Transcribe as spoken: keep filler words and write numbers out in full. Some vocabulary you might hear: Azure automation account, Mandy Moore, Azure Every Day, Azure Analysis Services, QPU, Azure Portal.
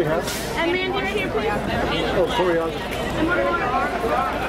We have. And Mandy, right here, please. Oh, sorry. I'm